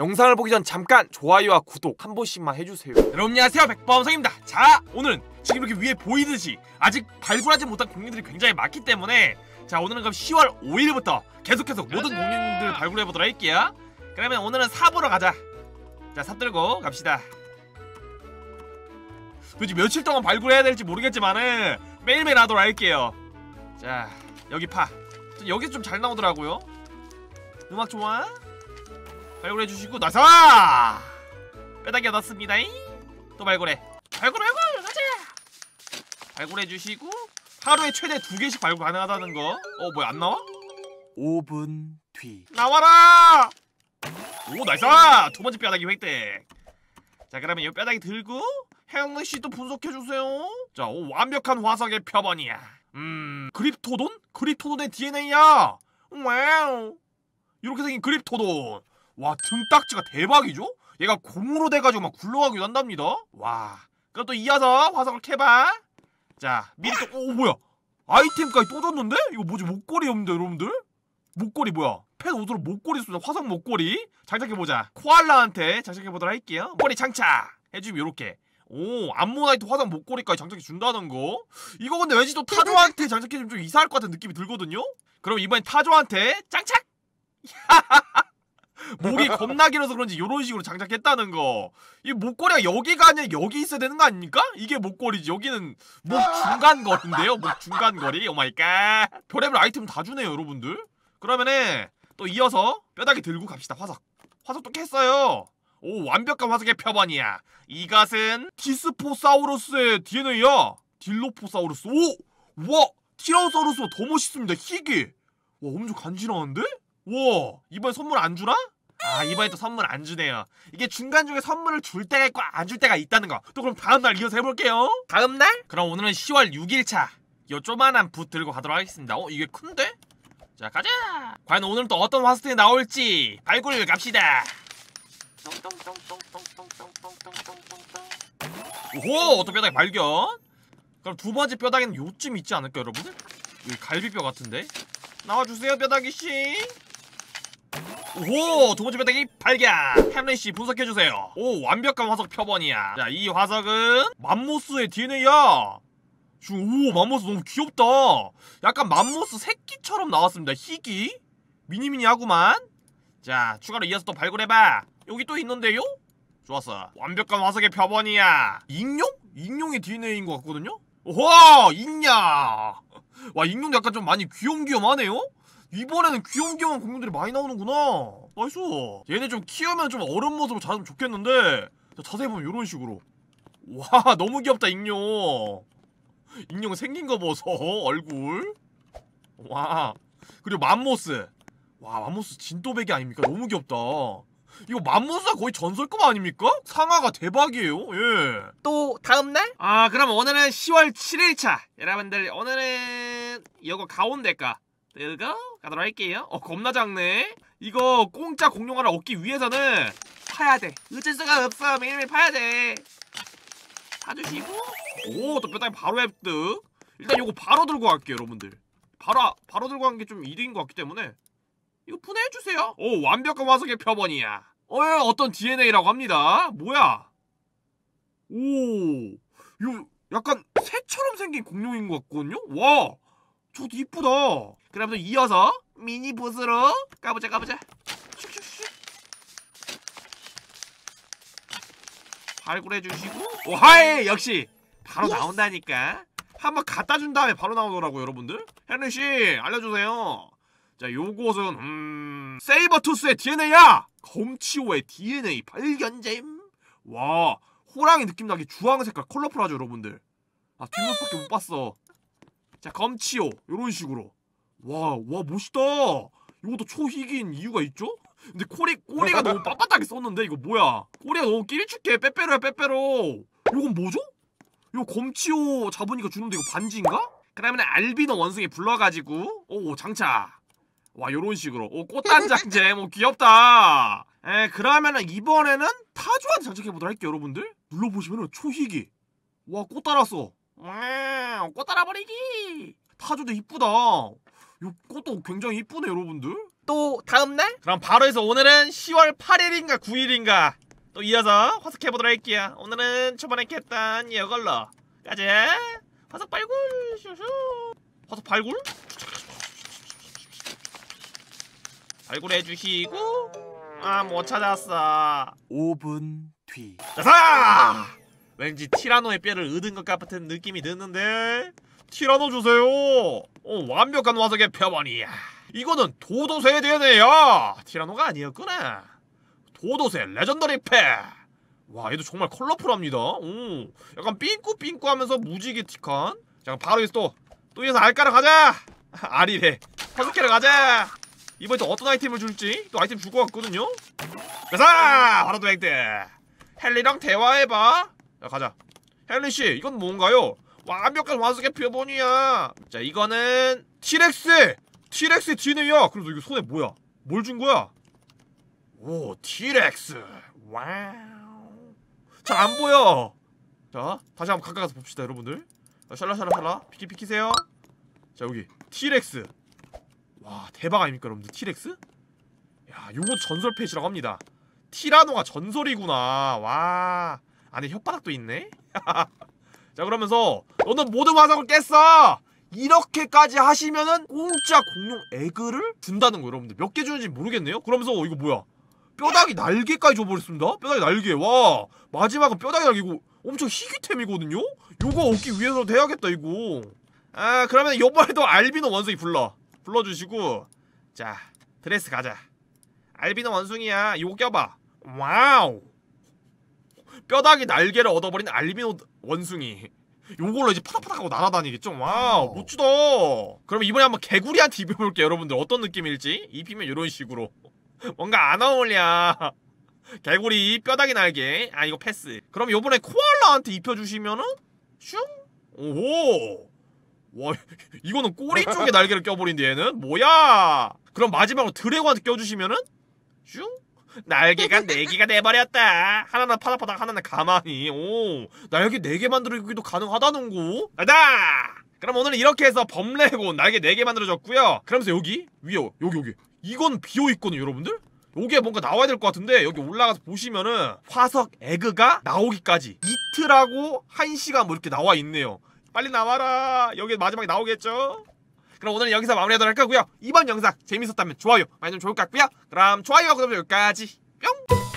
영상을 보기 전 잠깐 좋아요와 구독 한 번씩만 해주세요. 여러분 안녕하세요, 백범성입니다. 자, 오늘은 지금 이렇게 위에 보이듯이 아직 발굴하지 못한 공룡들이 굉장히 많기 때문에 자, 오늘은 그럼 10월 5일부터 계속 모든 공룡들 발굴해보도록 할게요. 그러면 오늘은 삽으로 가자. 자, 삽 들고 갑시다. 도대체 며칠 동안 발굴해야 될지 모르겠지만은 매일매일 하도록 할게요. 자, 여기 파. 여기 좀 잘 나오더라고요. 음악 좋아? 발굴해주시고 나이스! 뼈다귀 얻었습니다. 또 발굴해. 발굴! 가자! 발굴해주시고 하루에 최대 2개씩 발굴 가능하다는 거. 어, 뭐야 안 나와? 5분 뒤 나와라! 오, 나이스! 두 번째 뼈다귀 획득. 자, 그러면 이 뼈다귀 들고 혜영씨도 분석해주세요. 자, 오, 완벽한 화석의 표본이야. 그립토돈? 그립토돈의 DNA야! 와우! 이렇게 생긴 그립토돈! 와, 등딱지가 대박이죠? 얘가 공으로 돼가지고 막 굴러가기도 한답니다. 와, 그럼 또 이어서 화석을 캐봐. 자, 미리 또, 오, 뭐야? 아이템까지 또 줬는데? 이거 뭐지? 목걸이였는데, 여러분들? 목걸이 뭐야? 펫 옷으로 목걸이 쏘자. 화석 목걸이 장착해보자. 코알라한테 장착해보도록 할게요. 목걸이 장착! 해주면 요렇게. 오, 암모나이트 화상 목걸이까지 장착해준다는 거? 이거 근데 왠지 또 타조한테 장착해주면 좀 이상할 것 같은 느낌이 들거든요? 그럼 이번엔 타조한테 장착! 목이 겁나 길어서 그런지 요런 식으로 장착했다는 거. 이 목걸이가 여기가 아니라 여기 있어야 되는 거 아닙니까? 이게 목걸이지. 여기는 목 중간거리인데요? 목 중간거리? 오마이갓. 별의별 아이템 다 주네요, 여러분들. 그러면은 또 이어서 뼈다귀 들고 갑시다, 화석. 화석도 깼어요. 오, 완벽한 화석의 표본이야. 이것은 디스포사우루스의 DNA야. 딜로포사우루스. 오! 와! 티라노사우루스가 더 멋있습니다. 희귀. 와, 엄청 간지러운데? 와, 이번에 선물 안 주나? 아, 이번에 또 선물 안 주네요. 이게 중간중에 선물을 줄 때가 있고 안 줄 때가 있다는 거. 또 그럼 다음날 이어서 해볼게요. 다음날? 그럼 오늘은 10월 6일차 요 조만한 붓 들고 가도록 하겠습니다. 어? 이게 큰데? 자, 가자! 과연 오늘은 또 어떤 화석이 나올지 발굴 갑시다. 오호! 또 뼈다귀 발견! 그럼 두 번째 뼈다귀는 요쯤 있지 않을까요, 여러분들? 여기 갈비뼈 같은데? 나와주세요, 뼈다귀씨! 오호! 두 번째 뼈다귀 발견! 햄리씨 분석해주세요. 오, 완벽한 화석 표본이야. 자, 이 화석은 맘모스의 DNA야! 오, 맘모스 너무 귀엽다! 약간 맘모스 새끼처럼 나왔습니다. 희귀? 미니미니하구만? 자, 추가로 이어서 또 발굴해봐. 여기 또 있는데요? 좋았어. 완벽한 화석의 표본이야. 익룡? 익룡의 DNA인 것 같거든요? 오호! 익룡! 와, 익룡도 약간 좀 많이 귀염귀염하네요? 이번에는 귀염귀염한 공룡들이 많이 나오는구나. 나이스. 얘네 좀 키우면 좀 어른 모습으로 자라면 좋겠는데, 자, 자세히 보면 이런 식으로. 와, 너무 귀엽다, 익룡. 익룡 생긴 거 보소, 얼굴. 와. 그리고 맘모스. 와, 맘모스 진또배기 아닙니까? 너무 귀엽다. 이거 맘모스가 거의 전설급 아닙니까? 상아가 대박이에요. 예. 또 다음날? 아, 그럼 오늘은 10월 7일차 여러분들, 오늘은 이거 가온데까 이거 가도록 할게요. 어, 겁나 작네. 이거 공짜 공룡화를 얻기 위해서는 파야돼. 어쩔 수가 없어. 매일매일 파야돼. 사주시고. 오, 또 뼈다귀 바로 획득. 일단 요거 바로 들고 갈게요, 여러분들. 바로 들고 간 게 좀 이득인 것 같기 때문에 이거 분해해주세요. 오, 완벽한 화석의 표본이야. 어떤 DNA라고 합니다. 뭐야? 오, 이거 약간 새처럼 생긴 공룡인 것 같거든요? 와, 저것도 이쁘다. 그럼 또 이어서 미니 붓으로 까보자. 슉슉슉. 발굴해주시고. 오하이, 역시 바로 나온다니까. 한번 갖다준 다음에 바로 나오더라고요, 여러분들. 헨리씨 알려주세요. 자, 요것은 세이버투스의 DNA야! 검치호의 DNA 발견잼! 와, 호랑이 느낌 나게 주황색깔 컬러풀하죠, 여러분들? 아, 뒷모습밖에 못 봤어. 자, 검치호 요런 식으로. 와, 멋있다! 요것도 초희귀인 이유가 있죠? 근데 꼬리가 너무 빳빳하게 썼는데? 이거 뭐야? 꼬리가 너무 끼리축해. 빼빼로야, 빼빼로. 요건 뭐죠? 요 검치호 잡으니까 주는데 이거 반지인가? 그러면 알비노 원숭이 불러가지고 오, 장착! 와, 요런 식으로. 오, 꽃단장제. 뭐, 귀엽다. 그러면은 이번에는 타조한테 장착해보도록 할게요, 여러분들. 눌러보시면은 초희귀. 와, 꽃 달았어. 꽃 달아버리기. 타조도 이쁘다. 요 꽃도 굉장히 이쁘네, 여러분들. 또 다음날? 그럼 바로 해서 오늘은 10월 8일인가 9일인가 또 이어서 화석해보도록 할게요. 오늘은 초반에 깼던 이걸로 까지 화석 발굴. 화석 발굴? 발굴해주시고 아 못 찾았어. 5분 뒤. 자사! 왠지 티라노의 뼈를 얻은 것 같은 느낌이 드는데 티라노 주세요. 완벽한 화석의 표본이야. 이거는 도도새의 DNA야. 티라노가 아니었구나. 도도새 레전더리 패. 와 얘도 정말 컬러풀합니다. 오, 약간 삥꾸삥꾸하면서 무지개틱한. 자 바로 여기서 또 여기서 알까로 가자. 알이래. 화석해로 가자. 이번에 또 어떤 아이템을 줄지 또 아이템 줄 것 같거든요. 가자. 바로 도액대. 헨리랑 대화해봐. 야 가자. 헨리씨 이건 뭔가요? 완벽한 화석의 표본이야. 자 이거는 티렉스! 티렉스 DNA야! 그래서 이거 손에 뭐야? 뭘 준 거야? 오 티렉스! 와우 잘 안 보여! 자 다시 한번 가까이 가서 봅시다 여러분들. 샬라샬라샬라 피키피키세요. 자 여기 티렉스. 와 대박 아닙니까 여러분들. 티렉스? 야 요거 전설 펫이라고 합니다. 티라노가 전설이구나. 와 안에 혓바닥도 있네? 자 그러면서 너는 모든 화석을 깼어! 이렇게까지 하시면은 공짜 공룡 에그를 준다는 거 여러분들. 몇 개 주는지 모르겠네요? 그러면서 이거 뭐야? 뼈다귀 날개까지 줘버렸습니다. 뼈다귀 날개. 와 마지막은 뼈다귀 날개고 엄청 희귀템이거든요? 요거 얻기 위해서도 해야겠다 이거. 아 그러면 요번에도 알비노 원숭이 불러주시고 자 드레스 가자. 알비노 원숭이야 요거 껴봐. 와우 뼈다귀 날개를 얻어버린 알비노 원숭이. 요걸로 이제 파닥파닥하고 날아다니겠죠? 와우 멋지다. 그럼 이번에 한번 개구리한테 입혀볼게요 여러분들. 어떤 느낌일지. 입히면 요런 식으로 뭔가 안 어울려. 개구리 뼈다귀 날개. 아 이거 패스. 그럼 요번에 코알라한테 입혀주시면은 슝. 오호 와 이거는 꼬리 쪽에 날개를 껴버린데 얘는 뭐야. 그럼 마지막으로 드래곤한테 껴주시면은 슝. 날개가 4개가 돼버렸다. 하나는 파닥파닥 하나는 가만히. 오 날개 4개 만들기도 가능하다는거. 나다. 그럼 오늘은 이렇게 해서 범레곤 날개 4개 만들어졌구요. 그러면서 여기 위에 여기 이건 비어있거든요 여러분들. 여기에 뭔가 나와야 될 것 같은데 여기 올라가서 보시면은 화석 에그가 나오기까지 이틀하고 1시간 뭐 이렇게 나와있네요. 빨리 나와라. 여기 마지막에 나오겠죠? 그럼 오늘은 여기서 마무리하도록 할 거고요. 이번 영상 재밌었다면 좋아요 많이 좀 좋을 것 같고요. 그럼 좋아요와 구독 여기까지 뿅!